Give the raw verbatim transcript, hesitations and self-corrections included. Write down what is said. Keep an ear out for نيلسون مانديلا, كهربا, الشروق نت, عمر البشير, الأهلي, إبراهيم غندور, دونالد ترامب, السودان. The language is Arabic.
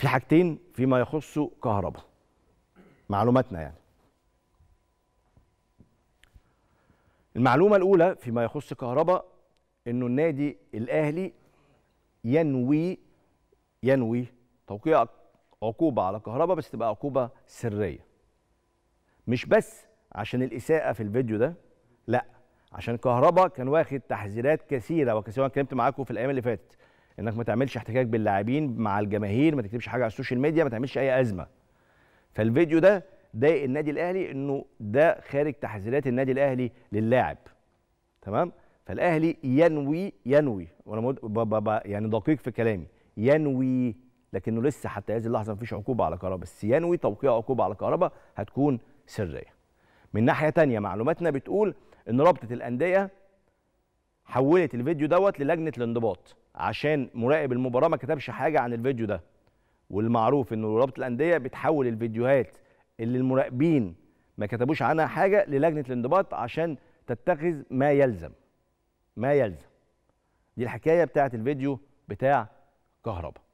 في حاجتين فيما يخص كهربا معلوماتنا. يعني المعلومة الأولى فيما يخص كهربا إنه النادي الأهلي ينوي ينوي توقيع عقوبة على كهربا، بس تبقى عقوبة سرية، مش بس عشان الإساءة في الفيديو ده، لا، عشان كهربا كان واخد تحذيرات كثيرة وكثيرة. أنا اتكلمت معاكم في الأيام اللي فاتت إنك ما تعملش احتكاك باللاعبين مع الجماهير، ما تكتبش حاجة على السوشيال ميديا، ما تعملش أي أزمة. فالفيديو ده ضايق النادي الأهلي إنه ده خارج تحذيرات النادي الأهلي للاعب، تمام؟ فالأهلي ينوي ينوي وأنا مد... ب... ب... ب... يعني دقيق في كلامي، ينوي، لكنه لسه حتى هذه اللحظة مفيش عقوبة على كهربا، بس ينوي توقيع عقوبة على كهربا هتكون سرية. من ناحية تانية معلوماتنا بتقول إن رابطة الأندية حولت الفيديو دوت للجنة الانضباط عشان مراقب المباراة ما كتبش حاجة عن الفيديو ده، والمعروف إن رابطة الأندية بتحول الفيديوهات اللي المراقبين ما كتبوش عنها حاجة للجنة الانضباط عشان تتخذ ما يلزم ما يلزم. دي الحكاية بتاعت الفيديو بتاع كهربا.